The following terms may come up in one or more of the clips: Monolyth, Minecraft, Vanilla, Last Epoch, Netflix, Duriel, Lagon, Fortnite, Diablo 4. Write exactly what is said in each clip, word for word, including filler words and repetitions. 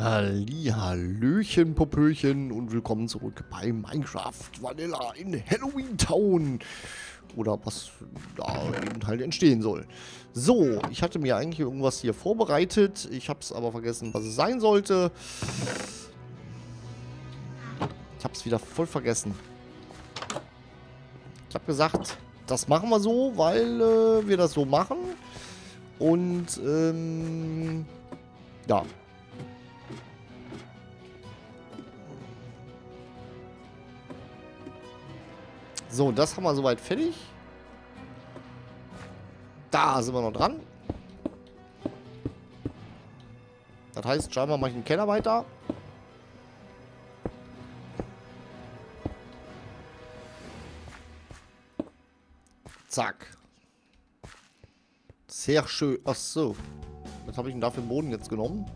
Hallihallöchen, Popöchen und willkommen zurück bei Minecraft Vanilla in Halloween Town. Oder was da eben halt entstehen soll. So, ich hatte mir eigentlich irgendwas hier vorbereitet. Ich habe es aber vergessen, was es sein sollte. Ich habe es wieder voll vergessen. Ich habe gesagt, das machen wir so, weil äh, wir das so machen. Und, ähm, ja. So, das haben wir soweit fertig. Da sind wir noch dran. Das heißt, scheinbar mache ich den Keller weiter. Zack. Sehr schön. Ach so. Was habe ich denn da für den Boden jetzt genommen?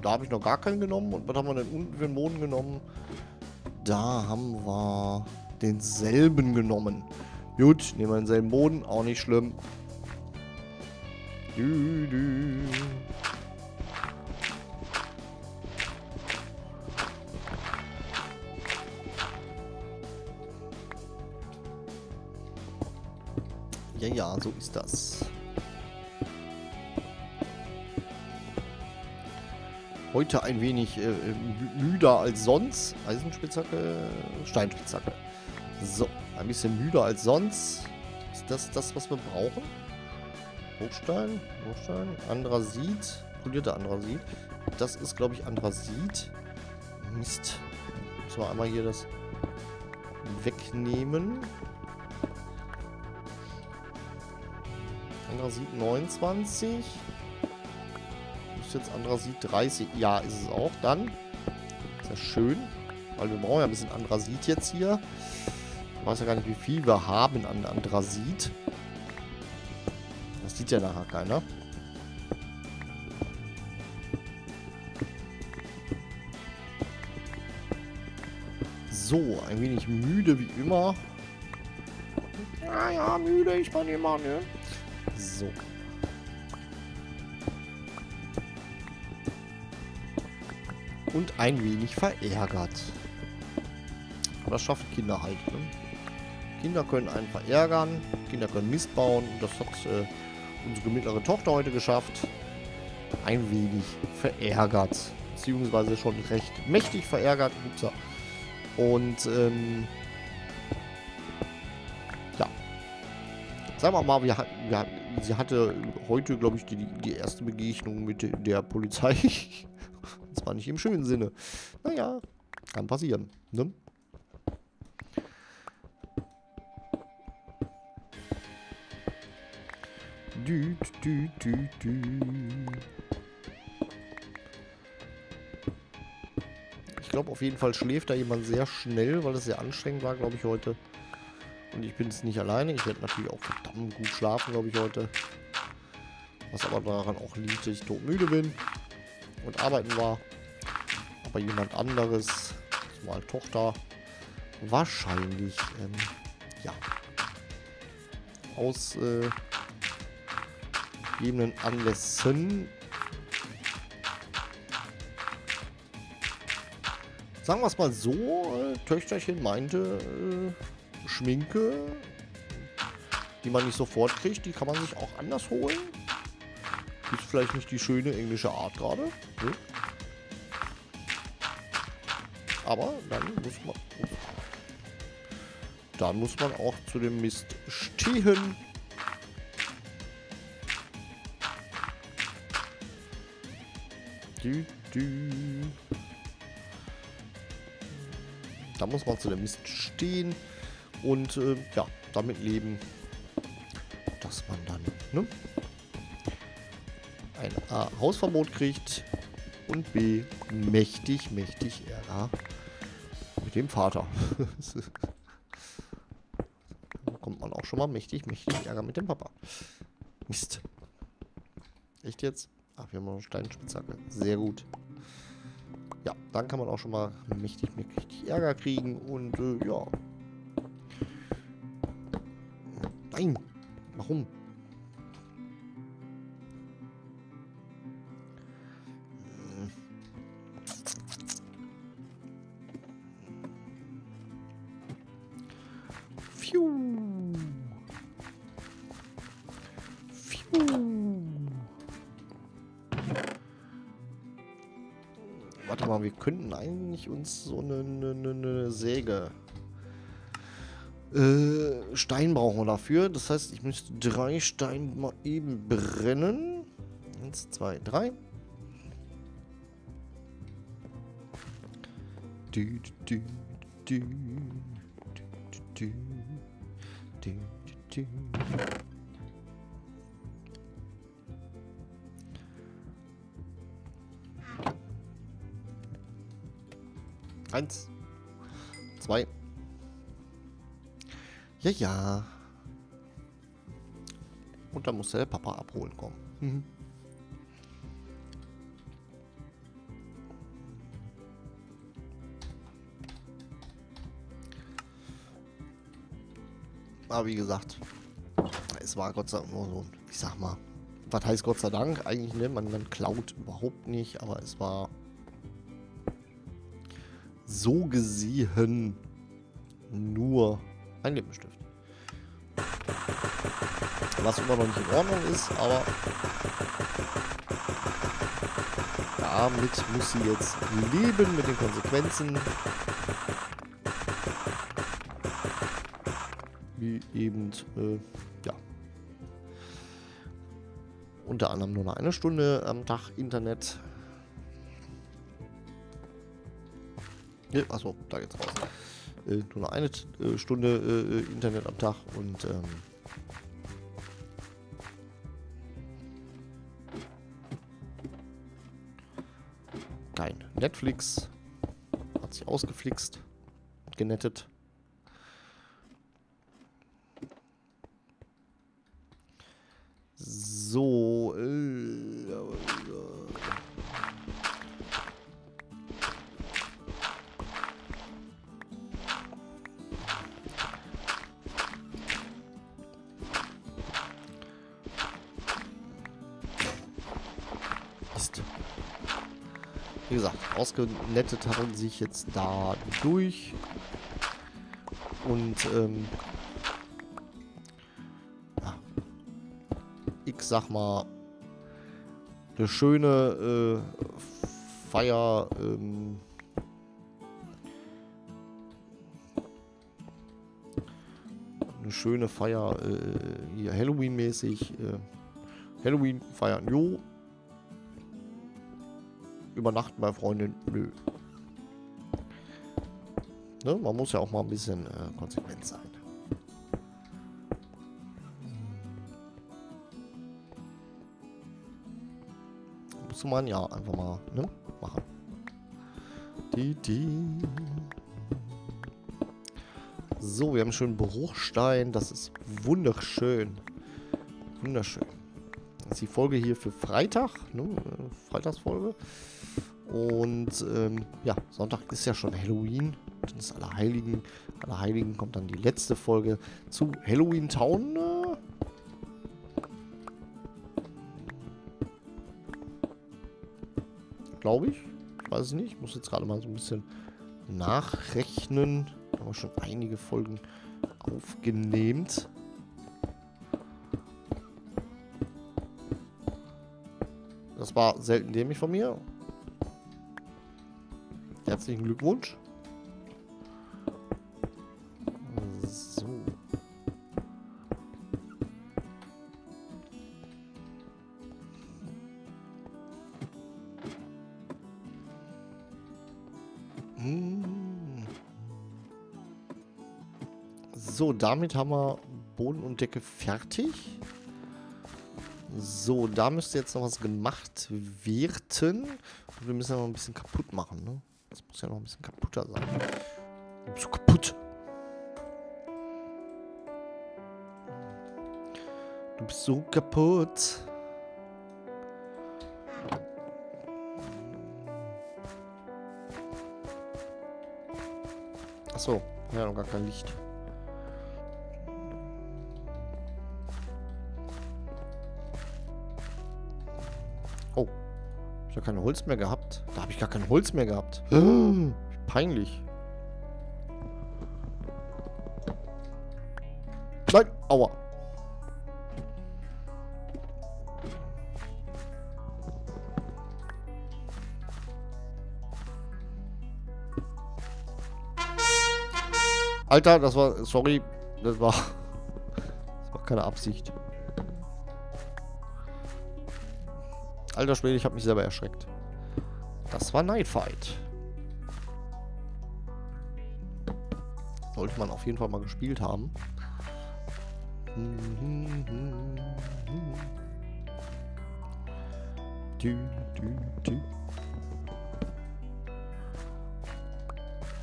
Da habe ich noch gar keinen genommen. Und was haben wir denn unten für den Boden genommen? Da haben wir denselben genommen. Gut, nehmen wir denselben Boden, auch nicht schlimm. Dü, dü. Ja, ja, so ist das. Heute ein wenig äh, müder als sonst. Eisenspitzhacke, Steinspitzhacke. So, ein bisschen müder als sonst. Ist das das, was wir brauchen? Hochstein, Hochstein, Andrasit, polierter Andrasit. Das ist, glaube ich, Andrasit. Mist. Müssen wir einmal hier das wegnehmen. Andrasit neunundzwanzig. Jetzt Andrasit dreißig. Ja, ist es auch dann. Ist ja schön. Weil wir brauchen ja ein bisschen Andrasit jetzt hier. Ich weiß ja gar nicht, wie viel wir haben an Andrasit. Das sieht ja nachher keiner. So, ein wenig müde wie immer. Ja, ja, müde. Ich kann immer, ne? So. Und ein wenig verärgert. Das schaffen Kinder halt. Ne? Kinder können einen verärgern. Kinder können Mist bauen. Das hat äh, unsere mittlere Tochter heute geschafft. Ein wenig verärgert. Beziehungsweise schon recht mächtig verärgert. Upsa. Und ähm, ja. Sagen wir mal, wir, wir, sie hatte heute, glaube ich, die, die erste Begegnung mit der Polizei. Zwar nicht im schönen Sinne. Naja, kann passieren. Ne? Dü, dü, dü, dü. Ich glaube, auf jeden Fall schläft da jemand sehr schnell, weil das sehr anstrengend war, glaube ich, heute. Und ich bin es nicht alleine. Ich werde natürlich auch verdammt gut schlafen, glaube ich, heute. Was aber daran auch liegt, dass ich todmüde bin. Und arbeiten war, aber jemand anderes, mal Tochter, wahrscheinlich, ähm, ja, aus äh, gegebenen Anlässen, sagen wir es mal so, äh, Töchterchen meinte, äh, Schminke, die man nicht sofort kriegt, die kann man sich auch anders holen. Ist vielleicht nicht die schöne englische Art gerade. Ne? Aber dann muss man. Dann muss man auch zu dem Mist stehen. Da muss man zu dem Mist stehen. Und äh, ja, damit leben. Dass man dann. Ne? Ein A. Hausverbot kriegt und B. mächtig, mächtig Ärger mit dem Vater. Da kommt man auch schon mal mächtig, mächtig Ärger mit dem Papa. Mist. Echt jetzt? Ach, wir haben noch eine Steinspitzhacke. Sehr gut. Ja, dann kann man auch schon mal mächtig, mächtig Ärger kriegen und äh, ja. Nein. Warum? kann man, wir könnten eigentlich uns so eine, eine, eine Säge... Äh, Stein brauchen wir dafür. Das heißt, ich müsste drei Steine mal eben brennen. Eins, zwei, drei. Du, du, du, du, du, du, du, du. Eins, zwei. Ja, ja. Und dann muss der Papa abholen kommen. Mhm. Aber wie gesagt, es war Gott sei Dank nur so, ich sag mal, was heißt Gott sei Dank? Eigentlich, ne, man, man klaut überhaupt nicht, aber es war so gesehen nur ein Lippenstift. Was immer noch nicht in Ordnung ist, aber damit muss sie jetzt leben mit den Konsequenzen, wie eben äh, ja, unter anderem nur noch eine Stunde am Tag Internet. Ja, achso, da geht's raus. Äh, nur noch eine äh, Stunde äh, Internet am Tag und ähm, kein Netflix, hat sich ausgeflixt und genettet. So, äh, äh, wie gesagt, ausgenettet haben sich jetzt da durch und ähm, ja, ich sag mal, eine schöne äh, Feier ähm, eine schöne Feier äh, hier Halloween-mäßig äh, Halloween feiern, jo. Übernachten bei Freunden, nö. Ne, man muss ja auch mal ein bisschen äh, konsequent sein. Muss man ja einfach mal, ne, machen. Die, die. So, wir haben einen schönen Bruchstein. Das ist wunderschön. Wunderschön. Das ist die Folge hier für Freitag, ne? Freitagsfolge. Und ähm, ja, Sonntag ist ja schon Halloween. Dann ist Allerheiligen. Allerheiligen kommt dann die letzte Folge zu Halloween Town. Glaube ich. Ich weiß es nicht. Ich muss jetzt gerade mal so ein bisschen nachrechnen. Da haben wir schon einige Folgen aufgenehmt. Das war selten dämlich von mir. Herzlichen Glückwunsch. So. Hm. So, damit haben wir Boden und Decke fertig. So, da müsste jetzt noch was gemacht werden. Und wir müssen ja noch ein bisschen kaputt machen, ne? Das muss ja noch ein bisschen kaputter sein. So kaputt. Du bist so kaputt. Achso, ja, noch gar kein Licht. Ich habe kein Holz mehr gehabt. Da habe ich gar kein Holz mehr gehabt. Peinlich. Nein, aua. Alter, das war... Sorry. Das war... Das war keine Absicht. Alter Schwede, ich habe mich selber erschreckt. Das war Nightfight. Sollte man auf jeden Fall mal gespielt haben.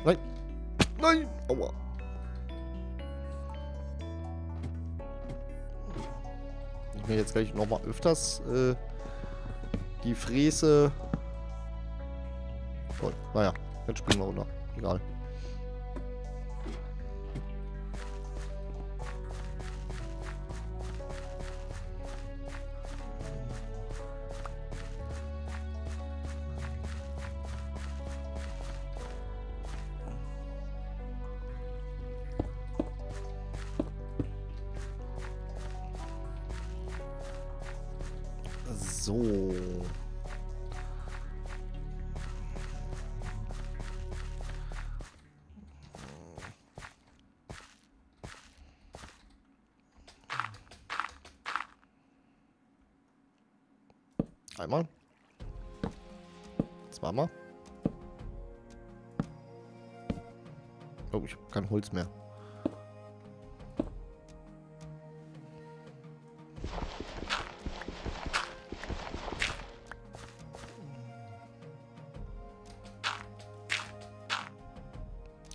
Nein. Nein. Aua. Ich mir jetzt gleich nochmal öfters äh, die Fräse. Oh, naja, jetzt springen wir runter. Egal. So. Einmal. Zweimal. Oh, ich habe kein Holz mehr.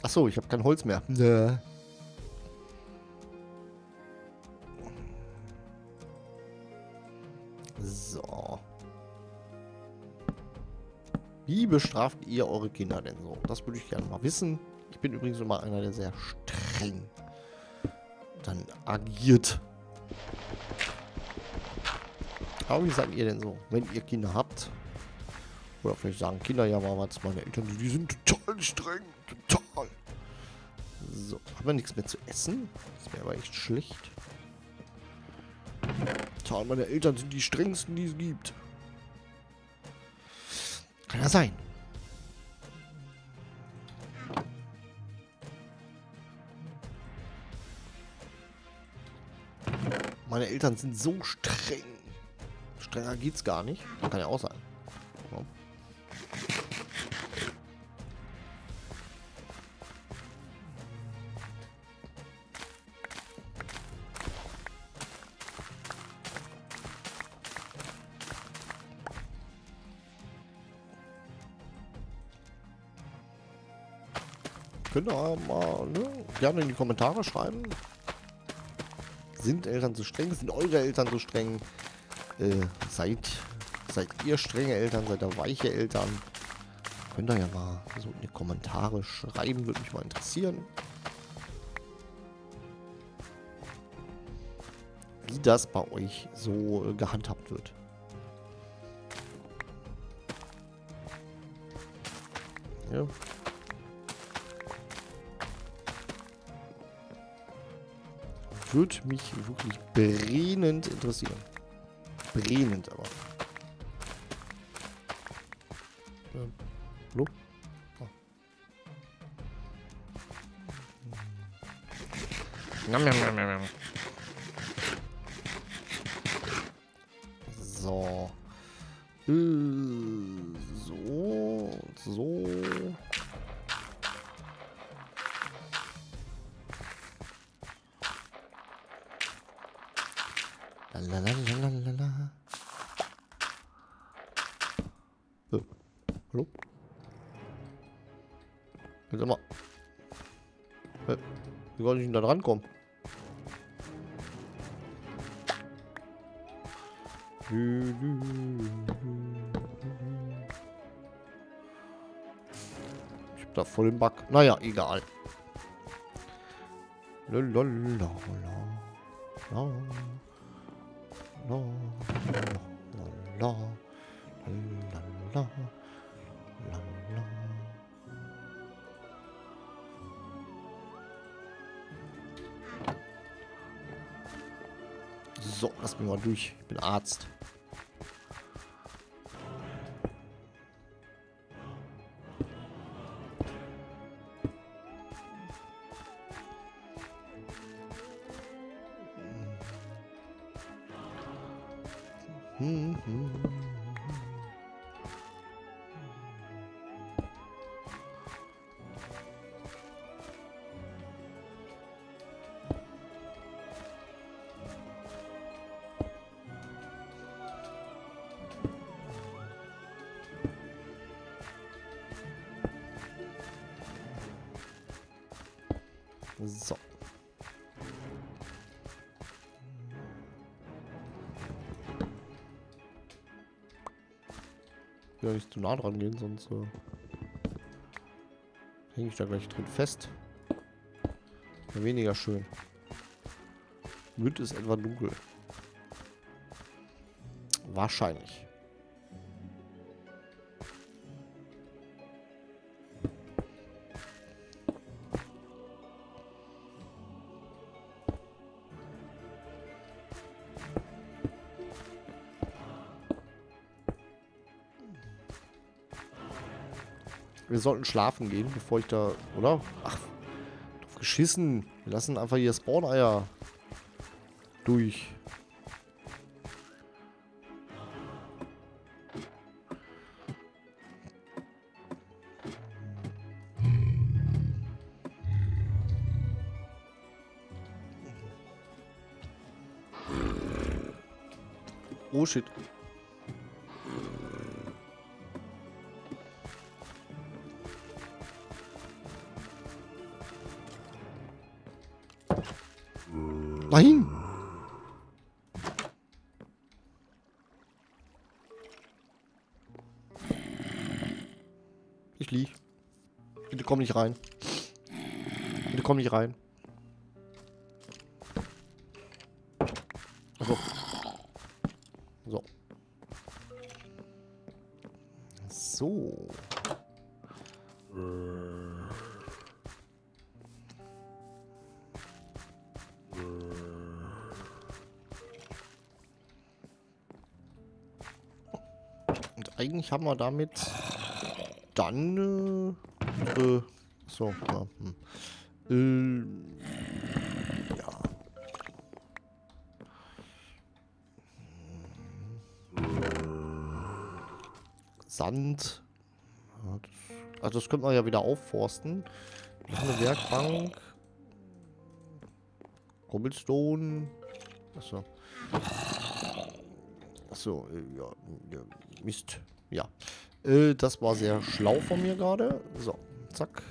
Achso, ich habe kein Holz mehr. Nö. So. Wie bestraft ihr eure Kinder denn so? Das würde ich gerne mal wissen. Ich bin übrigens immer einer, der sehr streng dann agiert. Aber wie sagt ihr denn so, wenn ihr Kinder habt? Oder vielleicht sagen Kinder ja mal was. Meine Eltern, die sind total streng. Total. So, haben wir nichts mehr zu essen? Das wäre aber echt schlecht. Toll, meine Eltern sind die strengsten, die es gibt. Kann ja sein. Meine Eltern sind so streng. Strenger geht's gar nicht. Kann ja auch sein. So. Könnt ihr mal, ne, gerne in die Kommentare schreiben. Sind Eltern so streng? Sind eure Eltern so streng? Äh, seid, seid ihr strenge Eltern? Seid ihr weiche Eltern? Könnt ihr ja mal so in die Kommentare schreiben. Würde mich mal interessieren. Wie das bei euch so äh, gehandhabt wird. Ja. Würde mich wirklich brennend interessieren. Brennend aber. Ähm, hallo? Ah. Nom, nom, nom, nom. So. Äh, so. So. Lalalala. So. Hallo? Jetzt mal. Hey, wie soll ich denn da dran kommen? Ich hab da voll im Back. Naja, egal. Lalalala. La, la, la, la, la, la, la. So, lass mich mal durch. Ich bin Arzt. So. Ja, nicht zu nah dran gehen, sonst äh, hänge ich da gleich drin fest. Ja, weniger schön. Wind ist etwa dunkel. Wahrscheinlich. Wir sollten schlafen gehen, bevor ich da, oder? Ach, drauf geschissen. Wir lassen einfach hier Spawn-Eier durch. Oh shit. Nein! Ich lieg. Bitte komm nicht rein. Bitte komm nicht rein. Achso. So. So. Eigentlich haben wir damit dann äh, äh, so ja, hm. äh, ja. Sand. Also das könnte man ja wieder aufforsten. Wir haben eine Werkbank. Cobblestone. Achso. Achso, äh, ja, ja, Mist. Ja. Äh, das war sehr schlau von mir gerade. So, zack.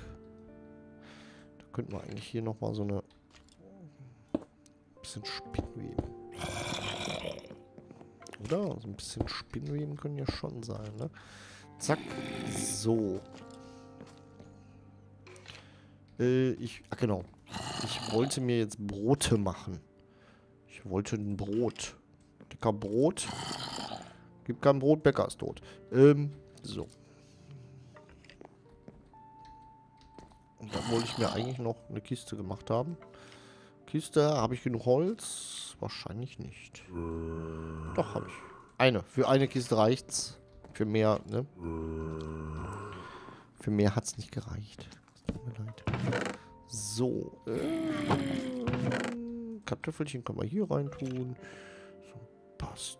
Da könnten wir eigentlich hier nochmal so eine ein bisschen Spinnweben. Oder? So ein bisschen Spinnweben können ja schon sein, ne? Zack. So. Äh, ich. Ach genau. Ich wollte mir jetzt Brote machen. Ich wollte ein Brot. Dicker Brot. Gibt kein Brot, Bäcker ist tot. Ähm, so. Und dann wollte ich mir eigentlich noch eine Kiste gemacht haben. Kiste, habe ich genug Holz? Wahrscheinlich nicht. Doch, habe ich. Eine. Für eine Kiste reicht's. Für mehr, ne? Für mehr hat's nicht gereicht. Tut mir leid. So. Ähm, Kartoffelchen können wir hier rein tun. So, passt.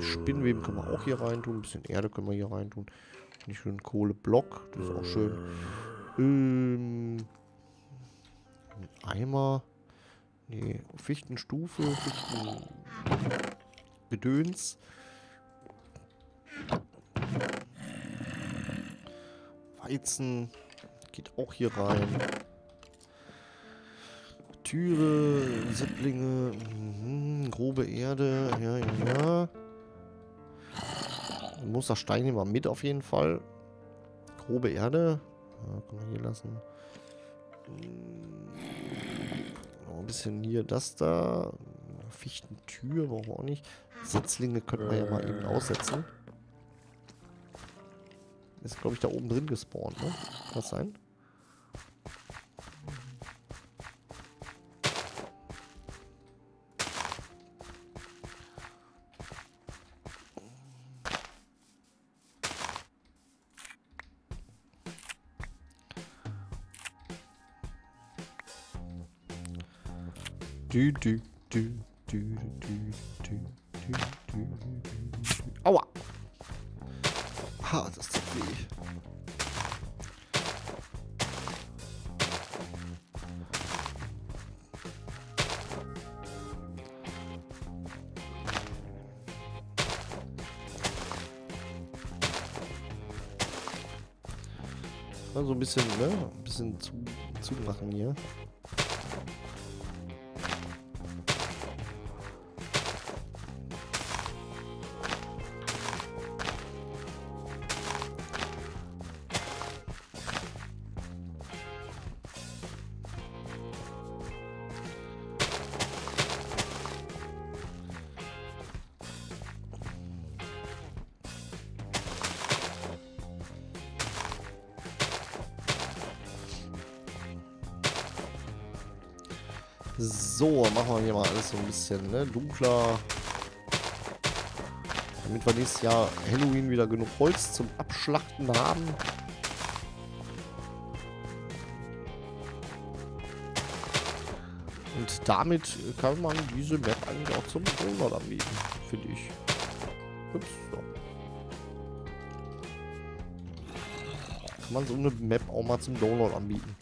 Spinnweben können wir auch hier rein tun. Ein bisschen Erde können wir hier rein tun. Nicht schön Kohleblock. Das ist auch schön. Ähm, ein Eimer. Nee, Fichtenstufe. Fichtengedöns. Weizen. Geht auch hier rein. Türe, Sipplinge, mh, grobe Erde, ja, ja, ja. Muss das Stein immer mit auf jeden Fall. Grobe Erde. Ja, kann man hier lassen. Noch ein bisschen hier das da. Fichtentür brauchen wir auch nicht. Sitzlinge könnten wir ja mal eben aussetzen. Ist, glaube ich, da oben drin gespawnt, ne? Kann das sein? Do do do do do do. Aua! Ha, das tut weh. So ein bisschen, ne? Ein bisschen zu, zu machen hier. So, machen wir hier mal alles so ein bisschen, ne, dunkler. Damit wir nächstes Jahr Halloween wieder genug Holz zum Abschlachten haben. Und damit kann man diese Map eigentlich auch zum Download anbieten, finde ich. Ups, so. Kann man so eine Map auch mal zum Download anbieten.